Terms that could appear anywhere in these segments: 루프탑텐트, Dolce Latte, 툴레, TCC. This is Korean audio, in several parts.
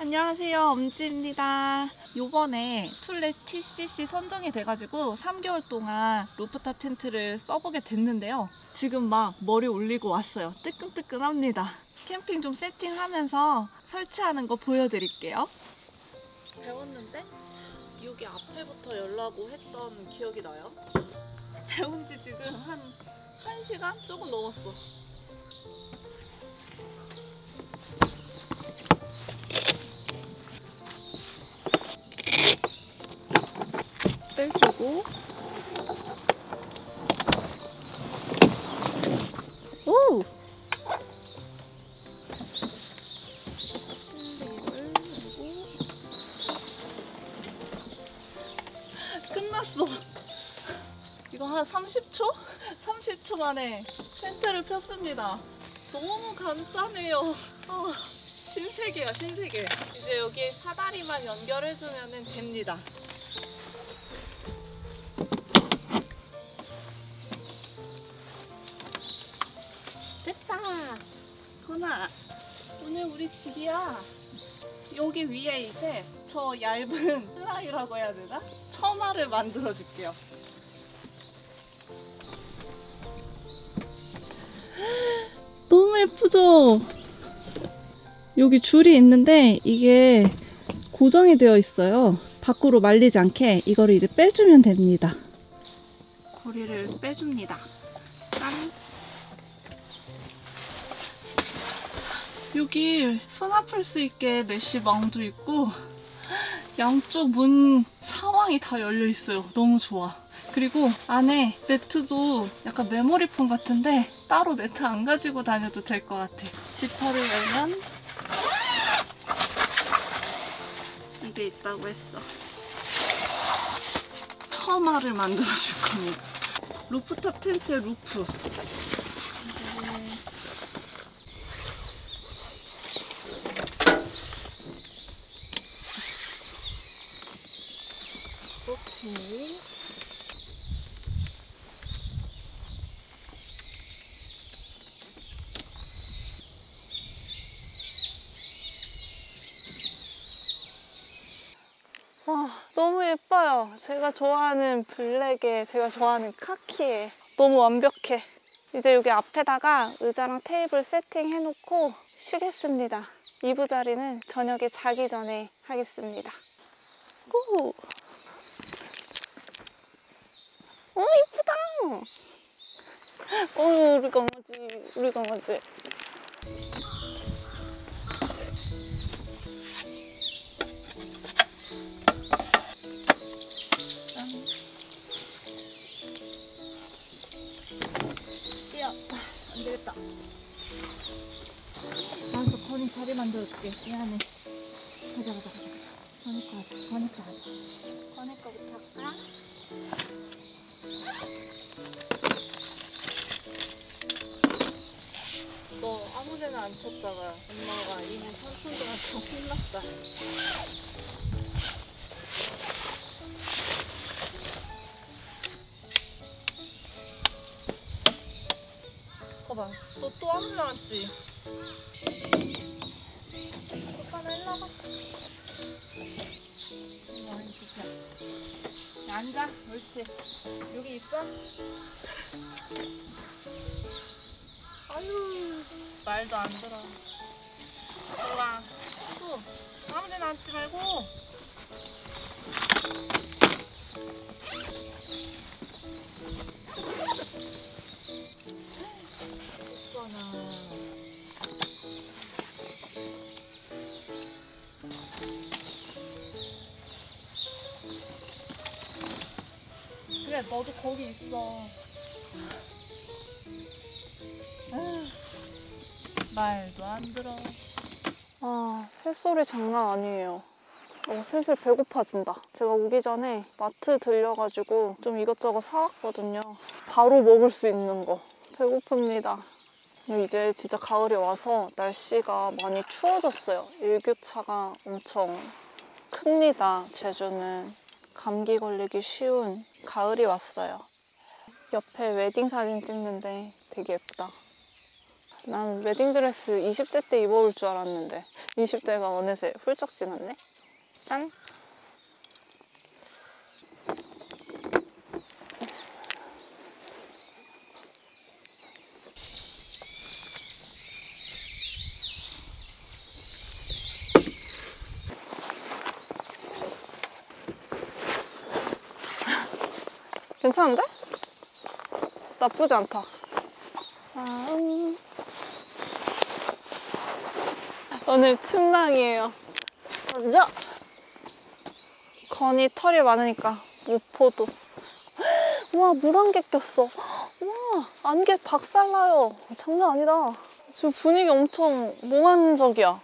안녕하세요, 엄지입니다. 요번에 툴레 TCC 선정이 돼가지고 3개월 동안 루프탑 텐트를 써보게 됐는데요, 지금 막 머리 올리고 왔어요. 뜨끈뜨끈합니다. 캠핑 좀 세팅하면서 설치하는 거 보여드릴게요. 배웠는데 여기 앞에부터 열라고 했던 기억이 나요. 배운 지 지금 한 1시간 조금 넘었어. 빼주고. 오! 끝났어. 이거 한 30초? 30초 만에 텐트를 폈습니다. 너무 간단해요. 신세계야, 신세계. 이제 여기에 사다리만 연결해주면 됩니다. 됐다! 건아, 오늘 우리 집이야. 여기 위에 이제 저 얇은 플라이라고 해야 되나? 처마를 만들어 줄게요. 너무 예쁘죠? 여기 줄이 있는데 이게 고정이 되어 있어요. 밖으로 말리지 않게 이거를 이제 빼주면 됩니다. 고리를 빼줍니다. 짠! 여기 수납할 수 있게 메쉬망도 있고 양쪽 문 사방이 다 열려 있어요. 너무 좋아. 그리고 안에 매트도 약간 메모리폼 같은데 따로 매트 안 가지고 다녀도 될 것 같아. 지퍼를 열면 이게 있다고 했어. 처마를 만들어줄 겁니다. 루프탑 텐트의 루프. 오케이. 너무 예뻐요. 제가 좋아하는 블랙에 제가 좋아하는 카키에 너무 완벽해. 이제 여기 앞에다가 의자랑 테이블 세팅해 놓고 쉬겠습니다. 2부 자리는 저녁에 자기 전에 하겠습니다. 오! 오, 이쁘다! 어우, 우리 강아지, 우리 강아지. 야, 안 되겠다. 나서 건이 자리 만들어줄게. 미안해. 가자, 가자, 가자. 건이 거 하자, 건이 거 하자. 건이 거부터 할까? 너 아무데나 안 쳤다가 엄마가 이미 3촌동안 좀 혼났다. 봐봐, 너 또 안 올라왔지? 오빠나 일로 와봐. 많이 좋다. 앉아, 옳지. 여기 있어? 아유, 말도 안 들어. 들어와. 또 아무 데나 앉지 말고. 오빠나. 그래, 너도 거기 있어. 말도 안 들어. 아, 새소리 장난 아니에요. 슬슬 배고파진다. 제가 오기 전에 마트 들려가지고 좀 이것저것 사왔거든요. 바로 먹을 수 있는 거. 배고픕니다. 이제 진짜 가을이 와서 날씨가 많이 추워졌어요. 일교차가 엄청 큽니다, 제주는. 감기 걸리기 쉬운 가을이 왔어요. 옆에 웨딩 사진 찍는데 되게 예쁘다. 난 웨딩드레스 20대 때 입어올 줄 알았는데 20대가 어느새 훌쩍 지났네. 짠! 괜찮은데? 나쁘지 않다. 오늘 춤낭이에요. 먼저 건이 털이 많으니까 모포도. 와, 물 안개 꼈어. 와, 안개 박살나요. 장난 아니다. 지금 분위기 엄청 몽환적이야.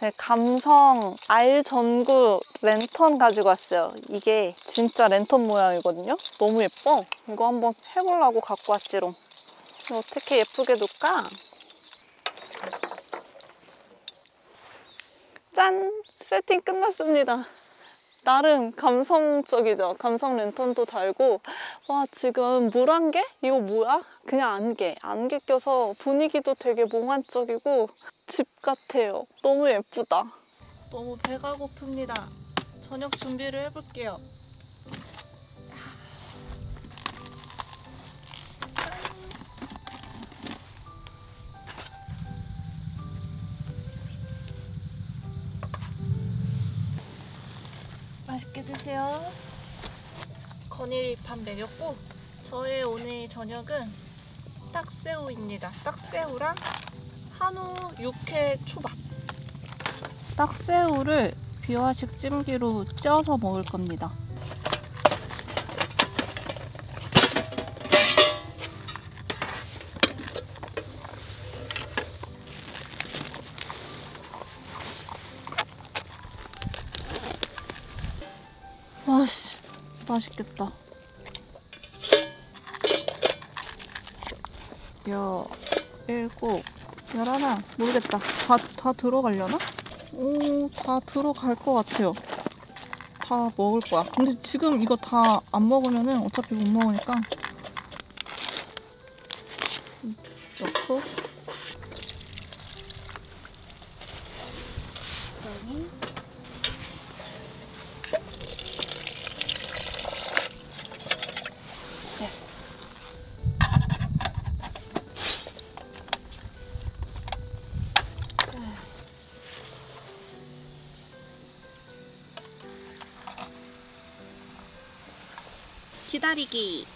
제 감성 알 전구 랜턴 가지고 왔어요. 이게 진짜 랜턴 모양이거든요. 너무 예뻐. 이거 한번 해보려고 갖고 왔지롱. 어떻게 예쁘게 놓을까? 짠! 세팅 끝났습니다. 나름 감성적이죠. 감성 랜턴도 달고. 와, 지금 물 안개? 이거 뭐야? 그냥 안개. 안개 껴서 분위기도 되게 몽환적이고 집 같아요. 너무 예쁘다. 너무 배가 고픕니다. 저녁 준비를 해볼게요. 맛있게 드세요. 건일이 밥 먹였고, 저의 오늘 저녁은 딱새우입니다. 딱새우랑 한우 육회 초밥. 딱새우를 비화식 찜기로 쪄서 먹을 겁니다. 와씨, 맛있겠다. 여, 일곱, 열하나. 모르겠다. 다 들어가려나? 오, 다 들어갈 것 같아요. 다 먹을 거야. 근데 지금 이거 다 안 먹으면은 어차피 못 먹으니까. 넣고. 기다리기.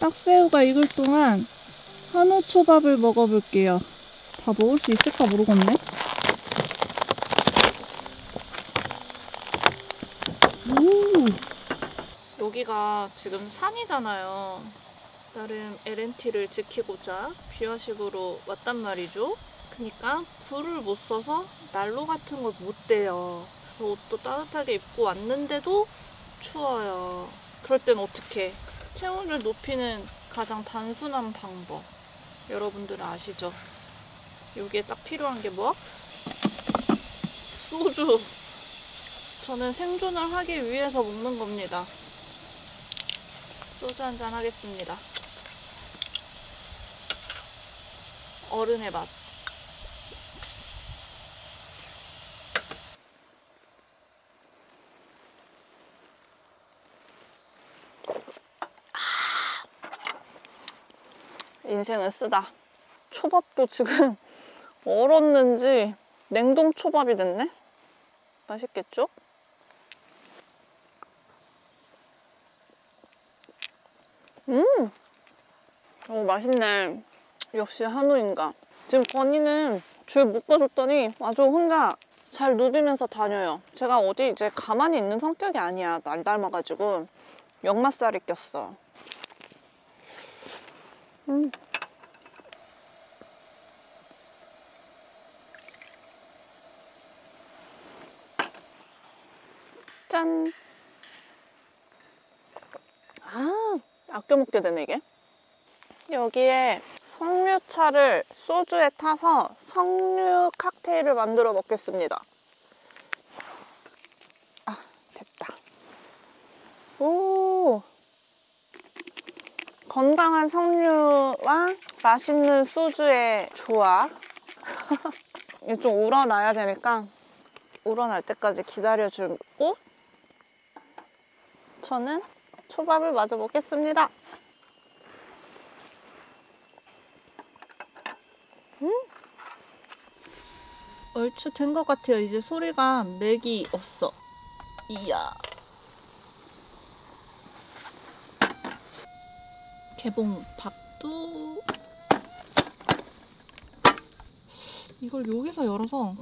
딱새우가 익을 동안 한우 초밥을 먹어볼게요. 다 먹을 수 있을까 모르겠네. 오. 여기가 지금 산이잖아요. 나름 LNT를 지키고자 비화식으로 왔단 말이죠. 그러니까 불을 못 써서 난로 같은 걸 못 대요. 그래서 옷도 따뜻하게 입고 왔는데도 추워요. 그럴 땐 어떡해. 체온을 높이는 가장 단순한 방법. 여러분들은 아시죠? 여기에 딱 필요한 게 뭐? 소주! 저는 생존을 하기 위해서 먹는 겁니다. 소주 한잔 하겠습니다. 어른의 맛. 인생은 쓰다. 초밥도 지금 얼었는지 냉동 초밥이 됐네? 맛있겠죠? 오, 맛있네. 역시 한우인가. 지금 건이는 줄 묶어줬더니 아주 혼자 잘 누비면서 다녀요. 제가 어디 이제 가만히 있는 성격이 아니야. 날 닮아가지고 역마살이 꼈어. 짠. 아껴 먹게 되네. 이게 여기에 석류차를 소주에 타서 석류 칵테일을 만들어 먹겠습니다. 아, 됐다. 오, 건강한 석류와 맛있는 소주의 조합. 이게 좀 우러나야 되니까 우러날 때까지 기다려주고 저는 초밥을 마저 먹겠습니다. 얼추 된 것 같아요. 이제 소리가 맥이 없어. 이야. 개봉밥도 이걸 여기서 열어서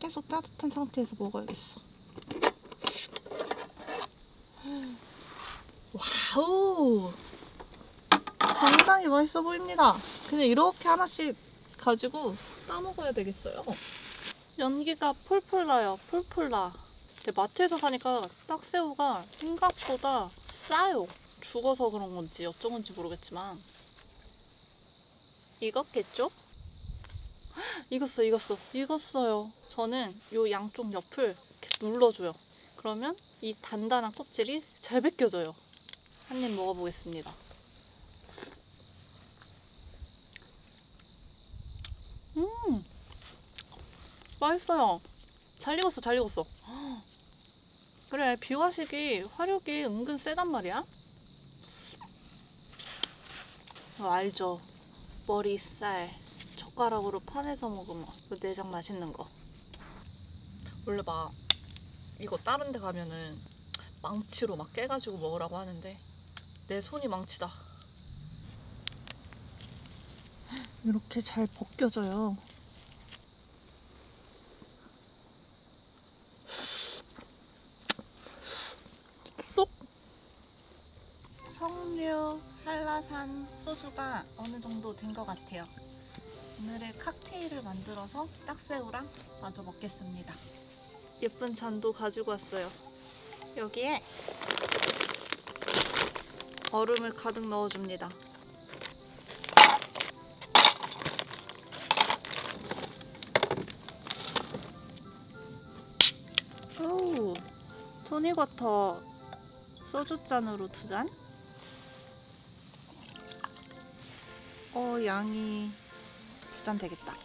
계속 따뜻한 상태에서 먹어야겠어. 와우! 상당히 맛있어 보입니다. 근데 이렇게 하나씩 가지고 따먹어야 되겠어요. 연기가 폴폴 나요. 폴폴 나. 근데 마트에서 사니까 딱새우가 생각보다 싸요. 죽어서 그런 건지 어쩐건지 모르겠지만 익었겠죠? 익었어, 익었어, 익었어요. 저는 이 양쪽 옆을 이렇게 눌러줘요. 그러면 이 단단한 껍질이 잘 벗겨져요. 한 입 먹어보겠습니다. 맛있어요. 잘 익었어, 잘 익었어. 그래, 비화식이 화력이 은근 세단 말이야. 알죠? 머리, 살, 젓가락으로 파내서 먹으면 그 내장 맛있는 거. 원래 막 이거 다른 데 가면은 망치로 막 깨가지고 먹으라고 하는데 내 손이 망치다. 이렇게 잘 벗겨져요. 쏙! 석류 한라산 소주가 어느 정도 된 것 같아요. 오늘의 칵테일을 만들어서 딱새우랑 마저 먹겠습니다. 예쁜 잔도 가지고 왔어요. 여기에 얼음을 가득 넣어줍니다. 오, 토닉워터 소주잔으로 2잔. 양이 2잔 되겠다.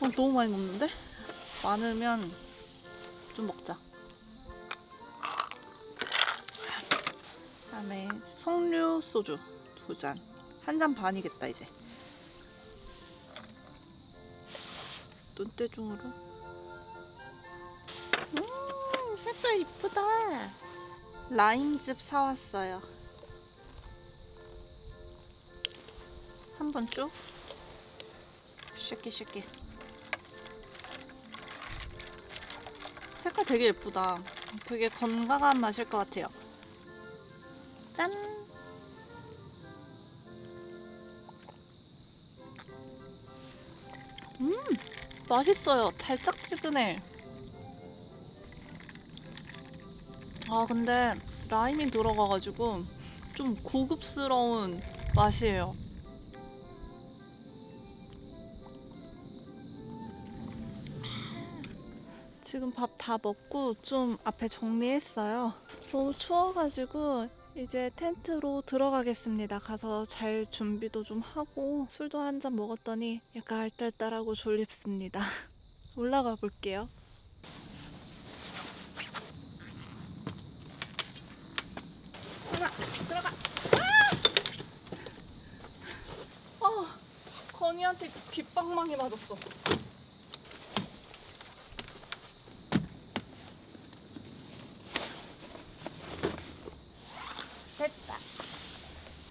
너무 많이 넣는데? 많으면 좀 먹자. 그다음에 석류 소주 2잔. 1잔 반이겠다 이제. 눈대중으로. 색깔 이쁘다. 라임즙 사왔어요. 한번 쭉 쉐킷쉐킷. 색깔 되게 예쁘다. 되게 건강한 맛일 것 같아요. 짠! 맛있어요. 달짝지근해. 아, 근데 라임이 들어가가지고 좀 고급스러운 맛이에요. 지금 밥 다 먹고 좀 앞에 정리했어요. 너무 추워가지고 이제 텐트로 들어가겠습니다. 가서 잘 준비도 좀 하고 술도 한 잔 먹었더니 약간 알딸딸하고 졸립습니다. 올라가 볼게요. 들어가! 들어가! 아! 건이한테 귓방망이 맞았어. 됐다.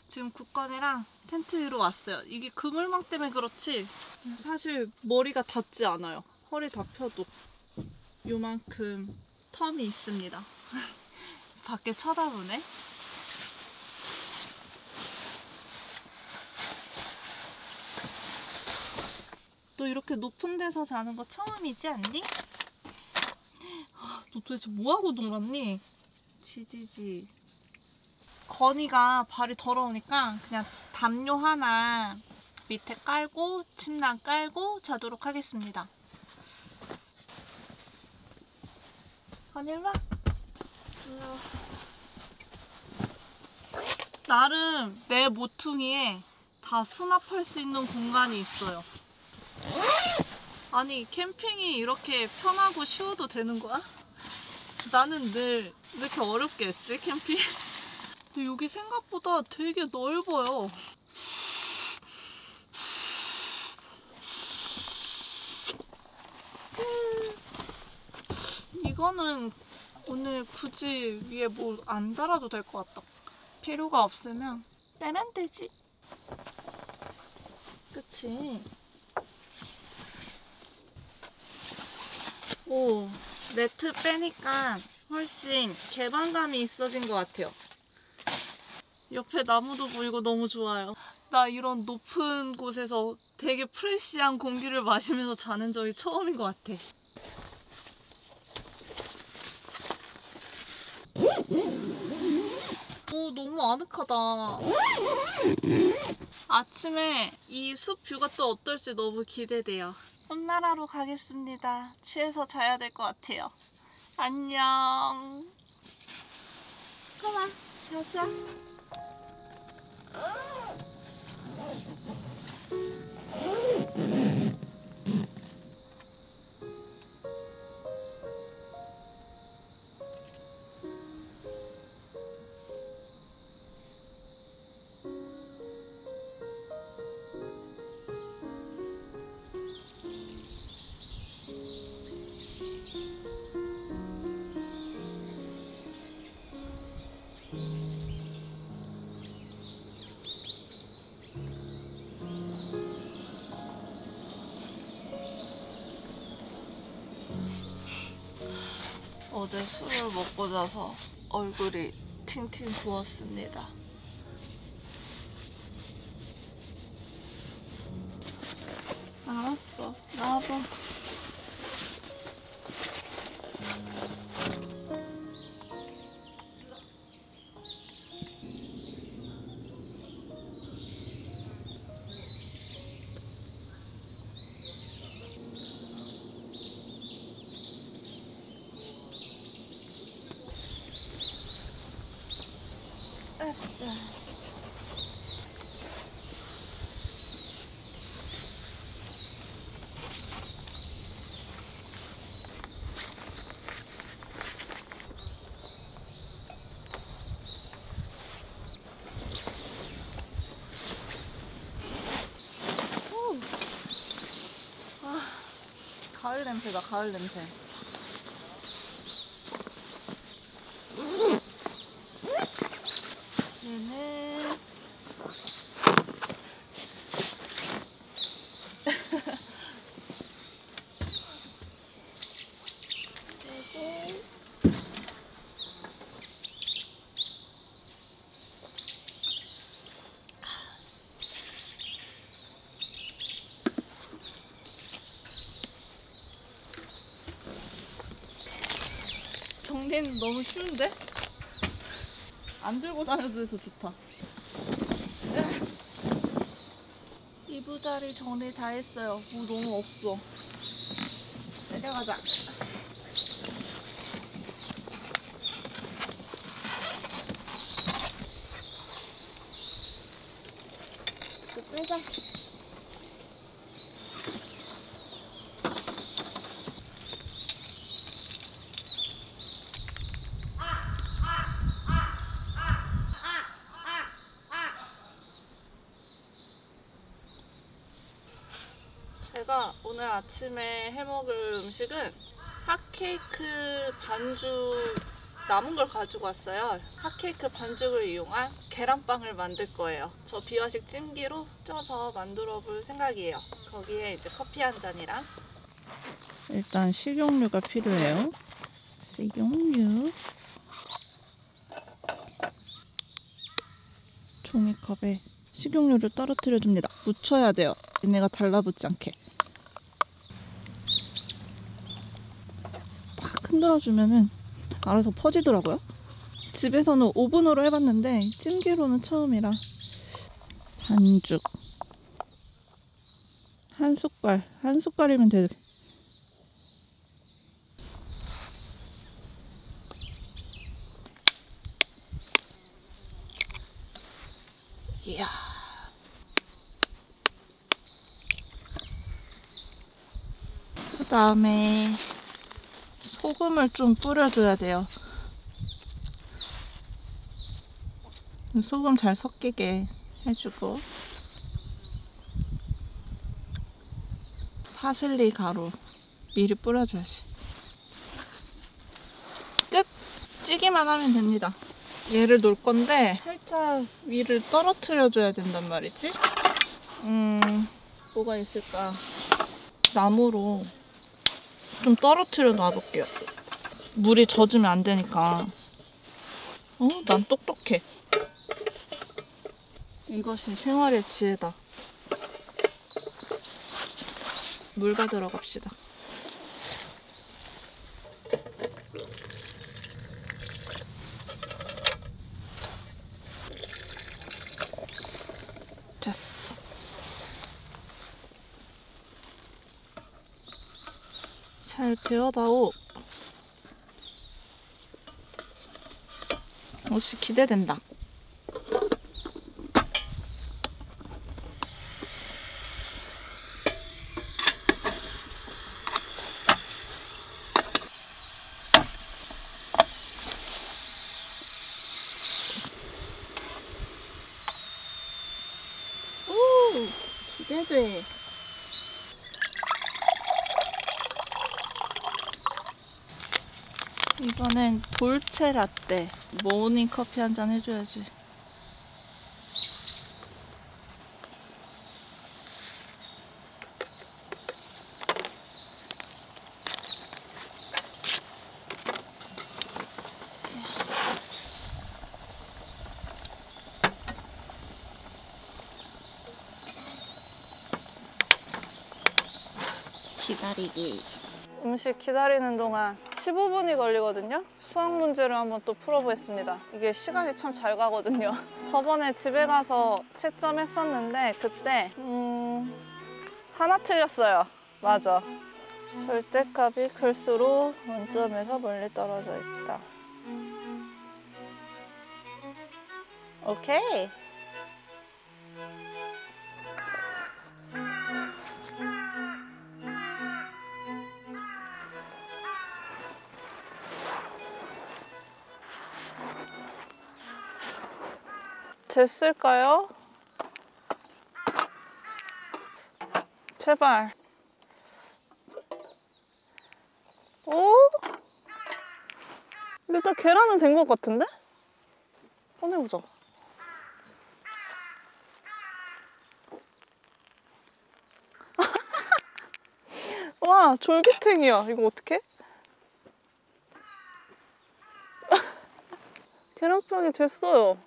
지금 국건이랑 텐트 위로 왔어요. 이게 그물망 때문에 그렇지 사실 머리가 닿지 않아요. 허리 다 펴도 요만큼 텀이 있습니다. 밖에 쳐다보네. 너 이렇게 높은 데서 자는 거 처음이지 않니? 너 도대체 뭐하고 놀았니? 지지지. 건이가 발이 더러우니까 그냥 담요 하나 밑에 깔고 침낭 깔고 자도록 하겠습니다. 건일와? 나름 내 모퉁이에 다 수납할 수 있는 공간이 있어요. 아니 캠핑이 이렇게 편하고 쉬워도 되는 거야? 나는 늘 왜 이렇게 어렵게 했지 캠핑? 근데 여기 생각보다 되게 넓어요. 이거는 오늘 굳이 위에 뭐 안 달아도 될 것 같다. 필요가 없으면 빼면 되지. 그치? 오, 네트 빼니까 훨씬 개방감이 있어진 것 같아요. 옆에 나무도 보이고 너무 좋아요. 나 이런 높은 곳에서 되게 프레쉬한 공기를 마시면서 자는 적이 처음인 것 같아. 오, 너무 아늑하다. 아침에 이 숲 뷰가 또 어떨지 너무 기대돼요. 꿈나라로 가겠습니다. 취해서 자야 될 것 같아요. 안녕. 꼬마, 자자. 어제 술을 먹고 자서 얼굴이 팅팅 부었습니다. 알았어, 나와봐. 가을 냄새다, 가을 냄새. 얘는 정리는 너무 쉬운데? 안 들고 다녀도 해서 좋다. 이부자리 정리 다 했어요. 뭐 너무 없어. 내려가자. 이거 빼자. 제가 오늘 아침에 해먹을 음식은 핫케이크 반죽 남은 걸 가지고 왔어요. 핫케이크 반죽을 이용한 계란빵을 만들 거예요. 저 비화식 찜기로 쪄서 만들어 볼 생각이에요. 거기에 이제 커피 한 잔이랑 일단 식용유가 필요해요. 식용유 종이컵에 식용유를 떨어뜨려 줍니다. 묻혀야 돼요. 얘네가 달라붙지 않게 흔들어주면은 알아서 퍼지더라고요. 집에서는 오븐으로 해봤는데 찜기로는 처음이라 반죽 한 숟갈, 한 숟갈이면 돼. 이야. 그 다음에 소금을 좀 뿌려줘야 돼요. 소금 잘 섞이게 해주고, 파슬리 가루 미리 뿌려줘야지. 끝! 찌기만 하면 됩니다. 얘를 놓을 건데 살짝 위를 떨어뜨려 줘야 된단 말이지. 뭐가 있을까? 나무로 좀 떨어뜨려 놔둘게요. 물이 젖으면 안 되니까. 난 똑똑해. 이것이 생활의 지혜다. 물과 들어갑시다. 됐어. 잘 되어다오. 옷이 기대된다. 기대돼. 이번엔 돌체 라떼 모닝 커피 한잔 해줘야지. 기다리기. 음식 기다리는 동안 15분이 걸리거든요. 수학 문제를 한번 또 풀어보겠습니다. 이게 시간이 참 잘 가거든요. 저번에 집에 가서 채점했었는데 그때 하나 틀렸어요. 맞아. 절대값이 클수록 원점에서 멀리 떨어져 있다. 오케이. 됐을까요? 제발. 오? 일단 계란은 된 것 같은데? 꺼내보자. 와, 졸기탱이야. 이거 어떡해? 계란빵이 됐어요.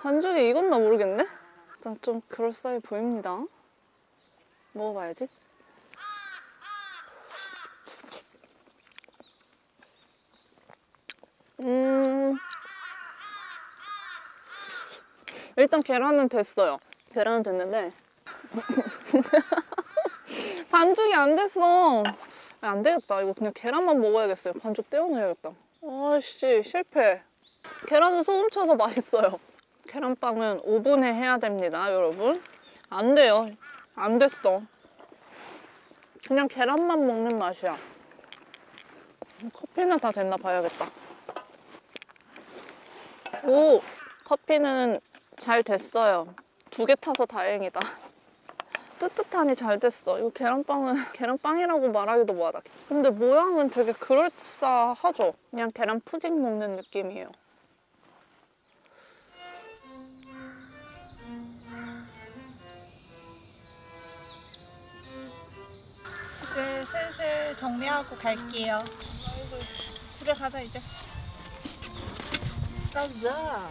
반죽이 익었나 모르겠네? 일단 좀 그럴싸해 보입니다. 먹어봐야지. 일단 계란은 됐어요. 계란은 됐는데 반죽이 안 됐어. 안 되겠다. 이거 그냥 계란만 먹어야겠어요. 반죽 떼어내야겠다. 아씨, 실패. 계란은 소금 쳐서 맛있어요. 계란빵은 오븐에 해야 됩니다, 여러분. 안 돼요. 안 됐어. 그냥 계란만 먹는 맛이야. 커피는 다 됐나 봐야겠다. 오! 커피는 잘 됐어요. 2개 타서 다행이다. 뜨뜻하니 잘 됐어. 이거 계란빵은 계란빵이라고 말하기도 뭐하다. 근데 모양은 되게 그럴싸하죠? 그냥 계란 푸딩 먹는 느낌이에요. 이제 슬슬 정리하고 갈게요. 집에 가자 이제. 가자.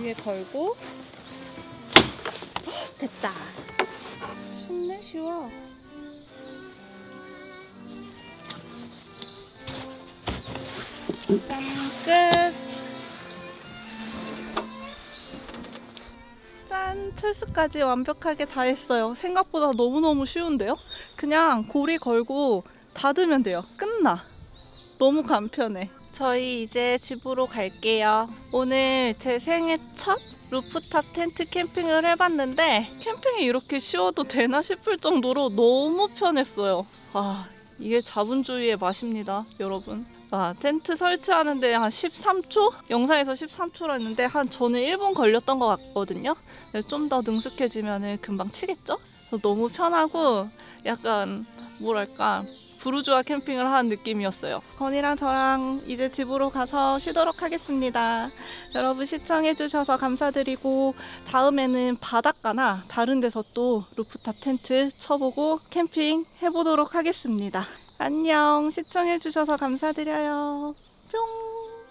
위에 걸고. 됐다. 쉽네, 쉬워. 짠, 끝. 짠, 철수까지 완벽하게 다 했어요. 생각보다 너무너무 쉬운데요? 그냥 고리 걸고 닫으면 돼요. 끝나. 너무 간편해. 저희 이제 집으로 갈게요. 오늘 제 생애 첫 루프탑 텐트 캠핑을 해봤는데 캠핑이 이렇게 쉬워도 되나 싶을 정도로 너무 편했어요. 아, 이게 자본주의의 맛입니다, 여러분. 아, 텐트 설치하는데 한 13초? 영상에서 13초라 했는데 한 저는 1분 걸렸던 것 같거든요. 좀 더 능숙해지면 금방 치겠죠? 너무 편하고 약간 뭐랄까, 부르주아 캠핑을 하는 느낌이었어요. 건이랑 저랑 이제 집으로 가서 쉬도록 하겠습니다. 여러분 시청해주셔서 감사드리고 다음에는 바닷가나 다른 데서 또 루프탑 텐트 쳐보고 캠핑 해보도록 하겠습니다. 안녕. 시청해주셔서 감사드려요. 뿅.